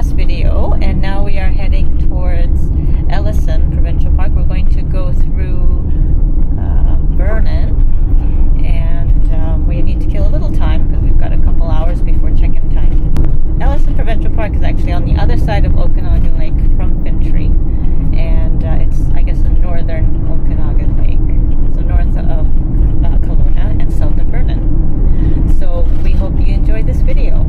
last video, and now we are heading towards Ellison Provincial Park. We're going to go through Vernon, and we need to kill a little time because we've got a couple hours before check-in time. Ellison Provincial Park is actually on the other side of Okanagan Lake from Fintry, and it's, I guess, in northern Okanagan Lake, so north of Kelowna and south of Vernon. So we hope you enjoyed this video.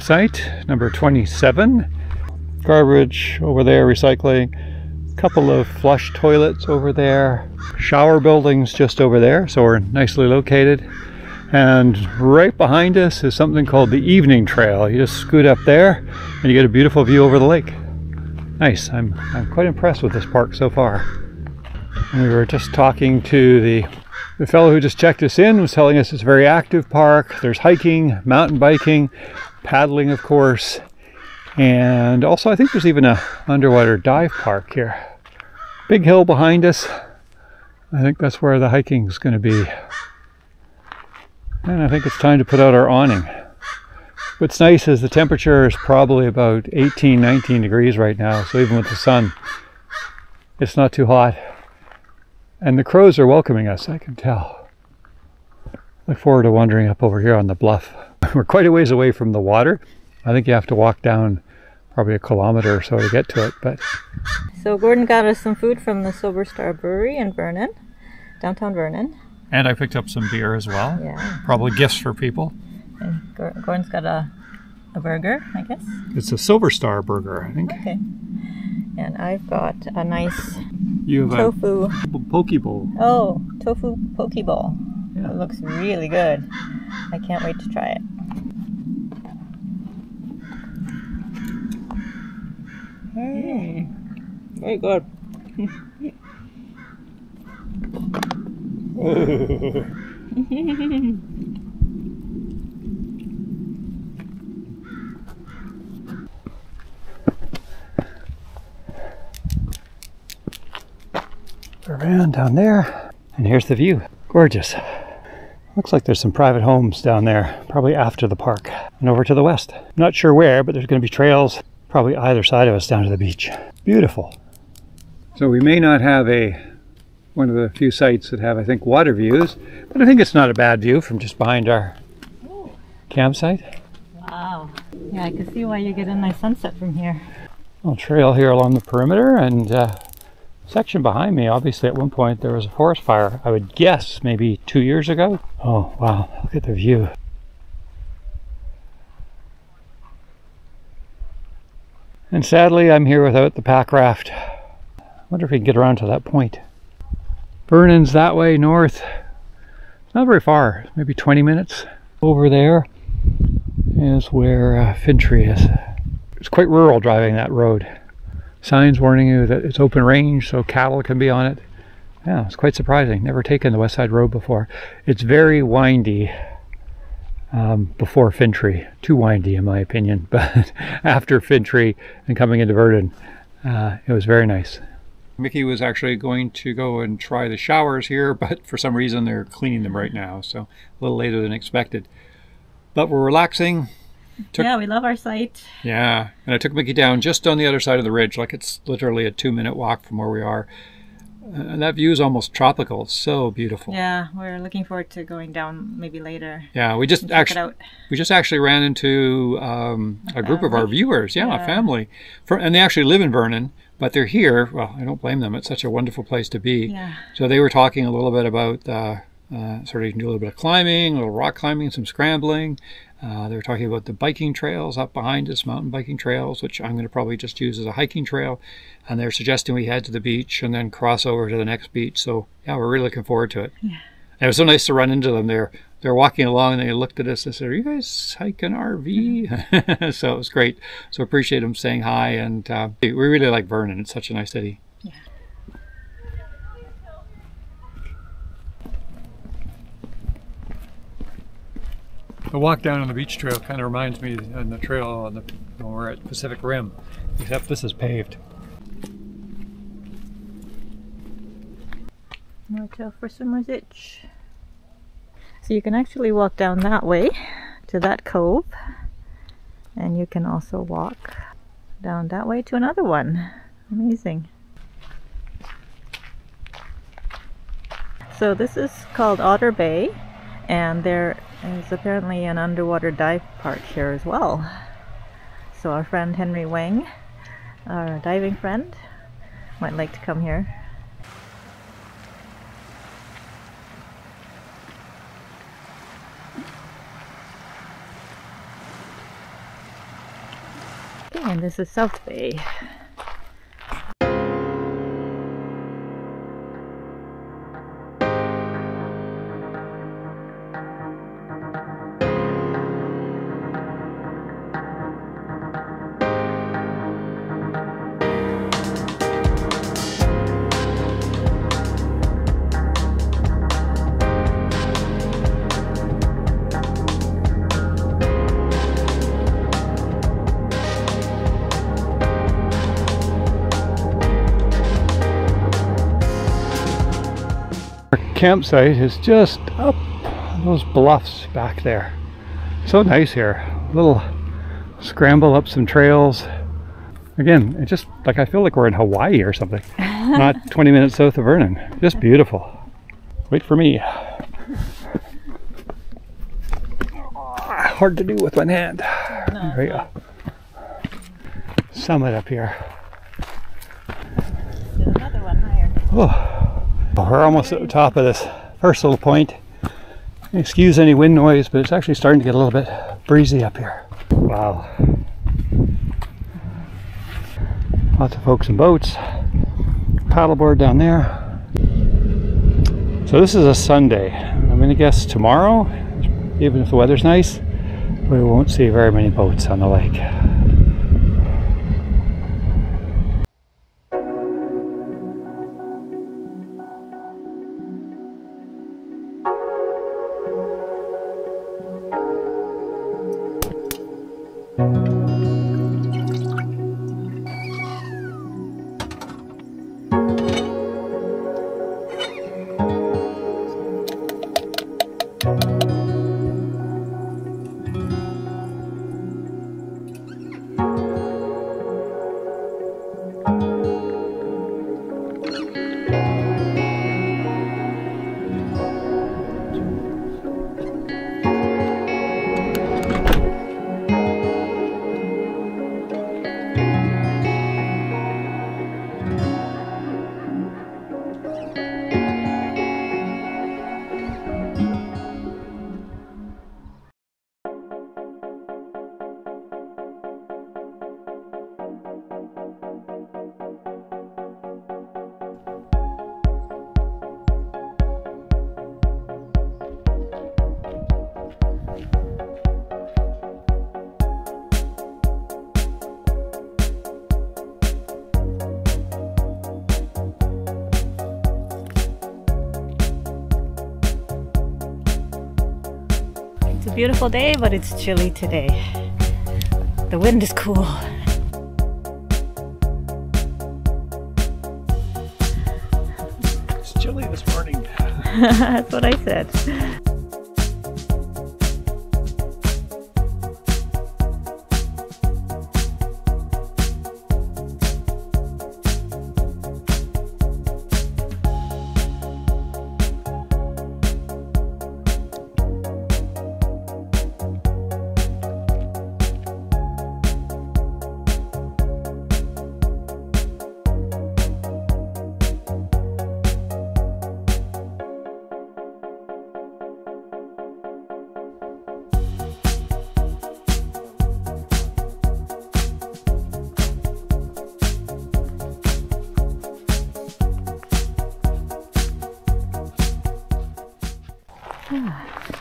Site number 27, garbage over there, recycling, couple of flush toilets over there, shower buildings just over there, so we're nicely located. And right behind us is something called the Evening Trail. You just scoot up there and you get a beautiful view over the lake. Nice. I'm quite impressed with this park so far. And we were just talking to the fellow who just checked us in, was telling us it's a very active park. There's hiking, mountain biking, paddling, of course, and also I think there's even a underwater dive park here. Big hill behind us. I think that's where the hiking is going to be. And I think it's time to put out our awning. What's nice is the temperature is probably about 18, 19 degrees right now, so even with the sun, it's not too hot. And the crows are welcoming us, I can tell. Look forward to wandering up over here on the bluff. We're quite a ways away from the water. I think you have to walk down probably a kilometer or so to get to it. But so Gordon got us some food from the Silver Star Brewery in Vernon, downtown Vernon. And I picked up some beer as well. Yeah. Probably gifts for people. And Gordon's got a burger, I guess. It's a Silver Star burger, I think. Okay. And I've got a nice tofu poke bowl. Oh, tofu poke bowl. Yeah. It looks really good. I can't wait to try it. Hey, very good. Around down there, and here's the view. Gorgeous. Looks like there's some private homes down there, probably after the park. And over to the west. I'm not sure where, but there's going to be trails probably either side of us down to the beach. Beautiful. So we may not have one of the few sites that have, I think, water views, but I think it's not a bad view from just behind our campsite. Wow. Yeah, I can see why you get a nice sunset from here. Little trail here along the perimeter, and section behind me, obviously at one point there was a forest fire, I would guess maybe 2 years ago. Oh wow, look at the view. And sadly I'm here without the pack raft. I wonder if we can get around to that point. Vernon's that way north, not very far, maybe 20 minutes. Over there is where Fintry is. it's quite rural driving that road. Signs warning you that it's open range, so cattle can be on it. Yeah, it's quite surprising. Never taken the West Side Road before. It's very windy before Fintry. Too windy, in my opinion. But after Fintry and coming into Vernon, it was very nice. Mickey was actually going to go and try the showers here, but for some reason they're cleaning them right now, so a little later than expected. But we're relaxing. Yeah, we love our site. Yeah, and I took Mickey down just on the other side of the ridge, like it's literally a 2-minute walk from where we are. And that view is almost tropical. It's so beautiful. Yeah, we're looking forward to going down maybe later. Yeah, we just actually ran into a group of our viewers. Yeah, yeah. A family, and they actually live in Vernon, but they're here. Well, I don't blame them. It's such a wonderful place to be. Yeah. So they were talking a little bit about sort of you can do a little bit of climbing, a little rock climbing, some scrambling. They were talking about the biking trails up behind us, mountain biking trails, which I'm going to probably just use as a hiking trail. And they're suggesting we head to the beach and then cross over to the next beach. So, yeah, we're really looking forward to it. Yeah. And it was so nice to run into them. They're walking along and they looked at us and said, "Are you guys hiking RV?" So it was great. So appreciate them saying hi. And we really like Vernon. It's such a nice city. Yeah. The walk down on the beach trail kind of reminds me of the trail when we're at Pacific Rim, except this is paved. No tail for swimmer's itch. So you can actually walk down that way to that cove, and you can also walk down that way to another one. Amazing. So this is called Otter Bay, and there's apparently an underwater dive park here as well. So our friend Henry Wang, our diving friend, might like to come here. Okay, and this is South Bay. Campsite is just up those bluffs back there. So nice here. A little scramble up some trails. Again, it's just like I feel like we're in Hawaii or something. Not 20 minutes south of Vernon. Just beautiful. Wait for me. Hard to do with one hand. There we go. Summit up here. There's another one higher. Oh. We're almost at the top of this first little point. Excuse any wind noise, but it's actually starting to get a little bit breezy up here. Wow. Lots of folks in boats. Paddleboard down there. So this is a Sunday. I'm going to guess tomorrow, even if the weather's nice, we won't see very many boats on the lake. a beautiful day, but it's chilly today. The wind is cool. It's chilly this morning. That's what I said.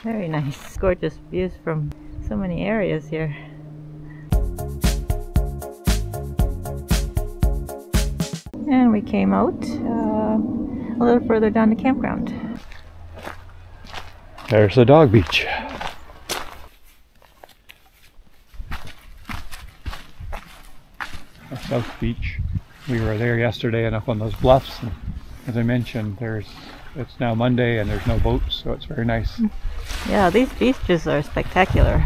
Very nice, gorgeous views from so many areas here. And we came out a little further down the campground. There's the dog beach. South Beach. We were there yesterday and up on those bluffs. And as I mentioned, it's now Monday and there's no boats, so it's very nice. Yeah, these beaches are spectacular.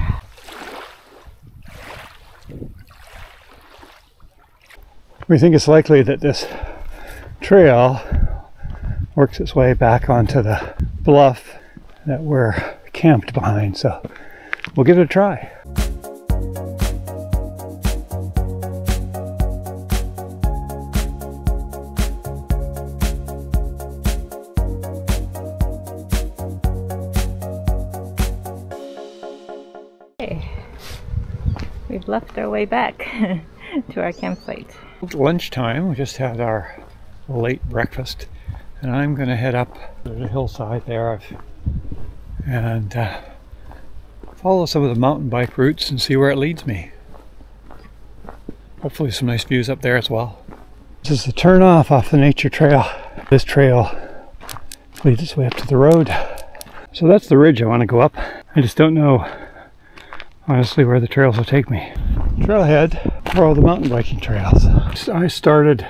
We think it's likely that this trail works its way back onto the bluff that we're camped behind, so we'll give it a try. We've left our way back to our campsite. Lunchtime, we just had our late breakfast, and I'm gonna head up the hillside there and follow some of the mountain bike routes and see where it leads me. Hopefully some nice views up there as well. This is the turn off the nature trail. This trail leads its way up to the road. So that's the ridge I want to go up. I just don't know honestly where the trails will take me. Trailhead for all the mountain biking trails. I started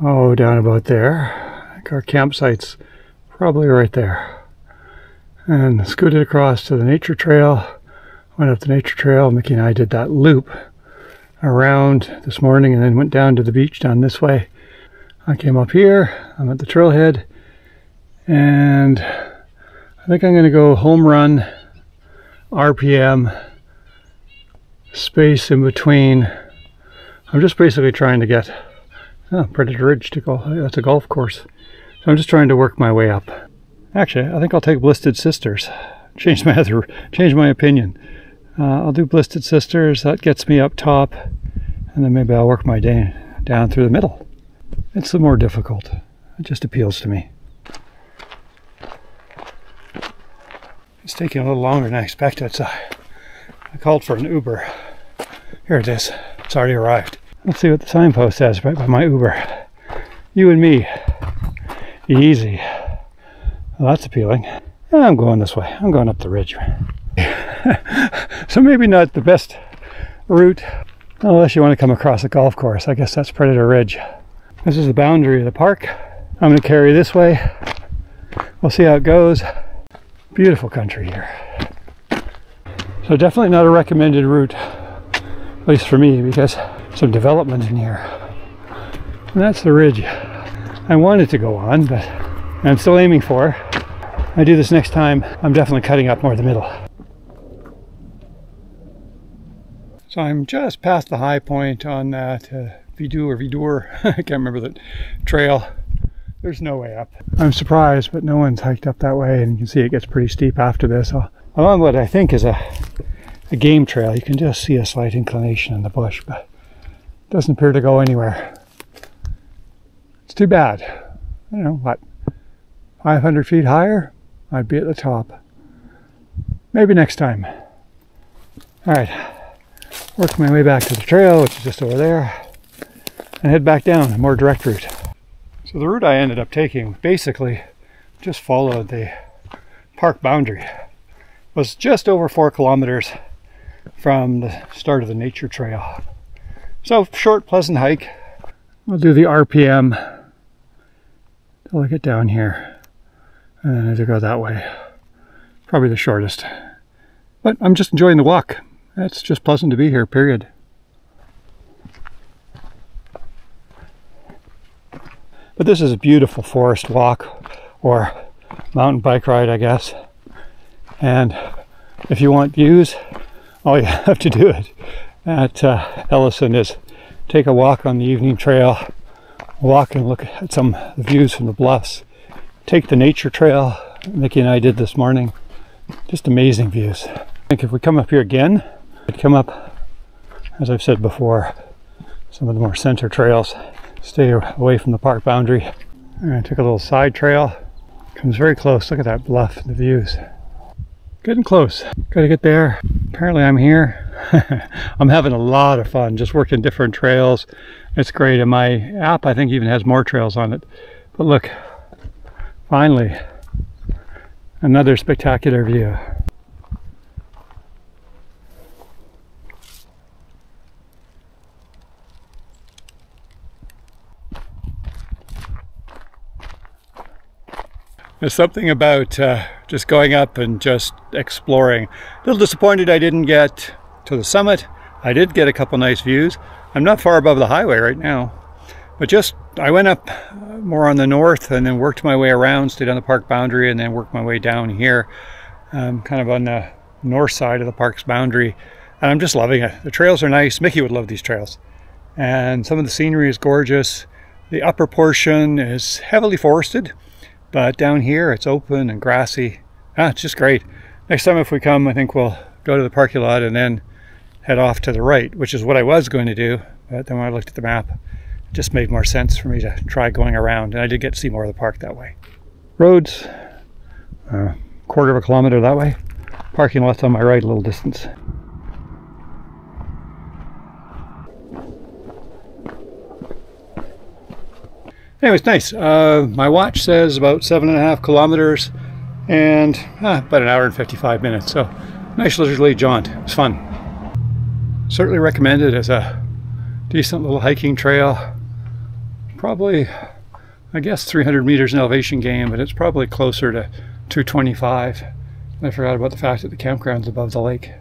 down about there. I think our campsite's probably right there. And scooted across to the nature trail. Went up the nature trail. Mickey and I did that loop around this morning and then went down to the beach down this way. I came up here. I'm at the trailhead. And I think I'm going to go home run RPM, space in between. I'm just basically trying to get Predator Ridge to go. That's a golf course. So I'm just trying to work my way up. Actually, I think I'll take Blistered Sisters. Change my opinion. I'll do Blistered Sisters. That gets me up top, and then maybe I'll work my day down through the middle. It's the more difficult. It just appeals to me. It's taking a little longer than I expected, so I called for an Uber. Here it is. It's already arrived. Let's see what the signpost says right by my Uber. You and me. Easy. Well, that's appealing. I'm going this way. I'm going up the ridge. So maybe not the best route, unless you want to come across a golf course. I guess that's Predator Ridge. This is the boundary of the park. I'm going to carry this way. We'll see how it goes. Beautiful country here. So definitely not a recommended route, at least for me, because some development in here. And that's the ridge I wanted to go on, but I'm still aiming for. I do this next time, I'm definitely cutting up more the middle. So I'm just past the high point on that Vidur, I can't remember that trail. There's no way up. I'm surprised, but no one's hiked up that way, and you can see it gets pretty steep after this. Along what I think is a game trail, you can just see a slight inclination in the bush, but it doesn't appear to go anywhere. It's too bad. I don't know, what, 500 feet higher? I'd be at the top. Maybe next time. All right, work my way back to the trail, which is just over there, and head back down, a more direct route. So the route I ended up taking basically just followed the park boundary. was just over 4 kilometers from the start of the nature trail. So short, pleasant hike. We'll do the RPM till I get down here and then either go that way. Probably the shortest. But I'm just enjoying the walk. It's just pleasant to be here, period. But this is a beautiful forest walk or mountain bike ride, I guess. And if you want views, all you have to do it at Ellison is take a walk on the evening trail, walk and look at some views from the bluffs, take the nature trail Mickey and I did this morning. Just amazing views. I think if we come up here again, I'd come up, as I've said before, some of the more center trails, stay away from the park boundary. And I took a little side trail. Comes very close. Look at that bluff and the views. Getting close. Gotta get there. Apparently I'm here. I'm having a lot of fun just working different trails. It's great. And my app, I think, even has more trails on it. But look, finally, another spectacular view. There's something about just going up and just exploring. A little disappointed I didn't get to the summit. I did get a couple nice views. I'm not far above the highway right now. But just, I went up more on the north and then worked my way around, stayed on the park boundary, and then worked my way down here, kind of on the north side of the park's boundary. And I'm just loving it. The trails are nice. Mickey would love these trails. And some of the scenery is gorgeous. The upper portion is heavily forested, but down here it's open and grassy. It's just great. Next time if we come, I think we'll go to the parking lot and then head off to the right, which is what I was going to do. But then when I looked at the map, just made more sense for me to try going around, and I did get to see more of the park that way. Roads, a quarter of a kilometer that way. Parking lot's on my right a little distance. Anyways, nice. My watch says about 7.5 kilometers and about an hour and 55 minutes. So nice leisurely jaunt. It was fun. Certainly recommend it as a decent little hiking trail. Probably, I guess, 300 meters in elevation gain, but it's probably closer to 225. I forgot about the fact that the campground's above the lake.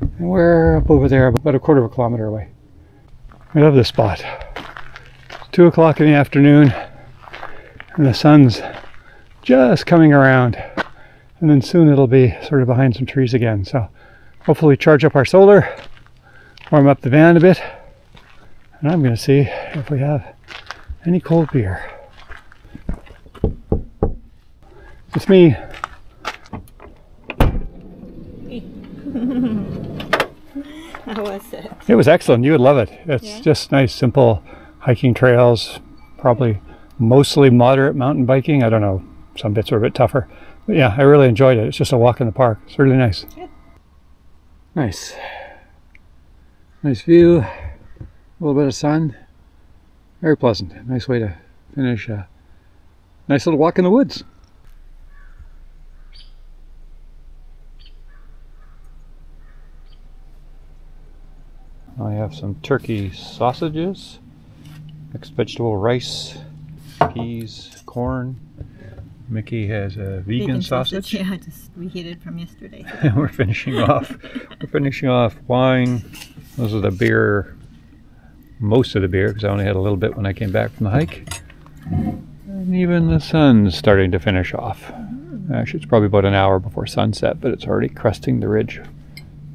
And we're up over there about a quarter of a kilometer away. I love this spot. It's 2 o'clock in the afternoon and the sun's just coming around. And then soon it'll be sort of behind some trees again. So hopefully charge up our solar, warm up the van a bit, and I'm going to see if we have any cold beer. It's me. How was it? It was excellent. You would love it. It's just nice, simple hiking trails, probably mostly moderate mountain biking. I don't know. Some bits are a bit tougher. But yeah, I really enjoyed it. It's just a walk in the park. It's really nice. Yeah. Nice. Nice view. A little bit of sun, very pleasant. Nice way to finish a nice little walk in the woods. I have some turkey sausages, mixed vegetable rice, peas, corn. Mickey has a vegan sausage. Yeah, just reheated from yesterday. And we're finishing off. We're finishing off wine. Those are the beer. Most of the beer, because I only had a little bit when I came back from the hike. And even the sun's starting to finish off. Actually, it's probably about an hour before sunset, but it's already cresting the ridge.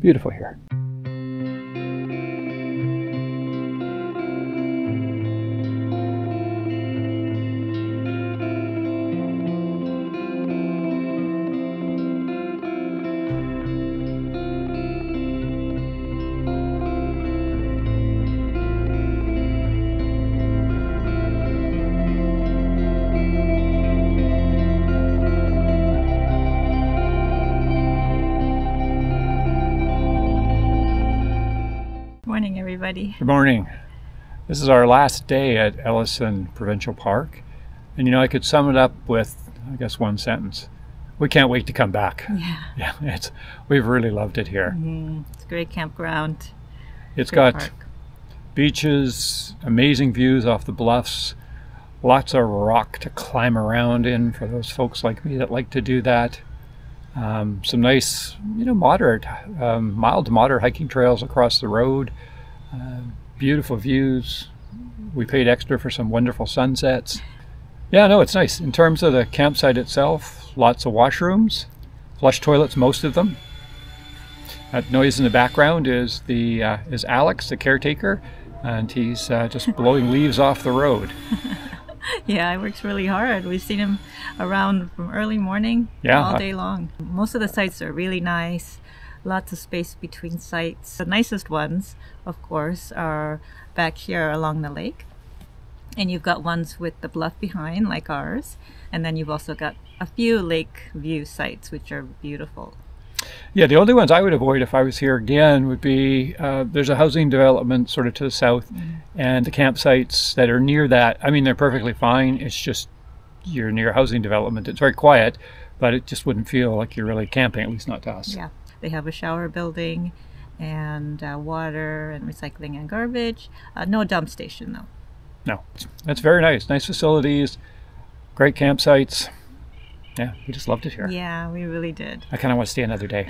Beautiful here. Good morning. This is our last day at Ellison Provincial Park, and you know, I could sum it up with, I guess, one sentence. we can't wait to come back. Yeah. Yeah, we've really loved it here. Mm-hmm. It's a great campground. It's got park. Beaches, amazing views off the bluffs, lots of rock to climb around in for those folks like me that like to do that. Some nice, moderate, mild to moderate hiking trails across the road. Beautiful views. We paid extra for some wonderful sunsets. Yeah, no, it's nice. In terms of the campsite itself, lots of washrooms, flush toilets, most of them. That noise in the background is the is Alex, the caretaker, and he's just blowing leaves off the road. Yeah, he works really hard. We've seen him around from early morning, yeah, all day long. Most of the sites are really nice. Lots of space between sites. The nicest ones, of course, are back here along the lake. And you've got ones with the bluff behind, like ours. And then you've also got a few lake view sites, which are beautiful. Yeah, the only ones I would avoid if I was here again would be, there's a housing development sort of to the south, and the campsites that are near that, I mean, they're perfectly fine. It's just you're near housing development. It's very quiet, but it just wouldn't feel like you're really camping, at least not to us. Yeah, they have a shower building and water and recycling and garbage. No dump station, though. No, that's very nice. Nice facilities, great campsites. Yeah, we just loved it here. Yeah, we really did. I kind of want to stay another day.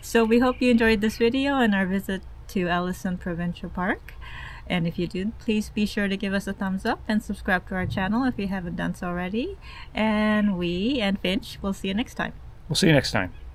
So we hope you enjoyed this video and our visit to Ellison Provincial Park. And if you did, please be sure to give us a thumbs up and subscribe to our channel if you haven't done so already. And we and Finch will see you next time. We'll see you next time.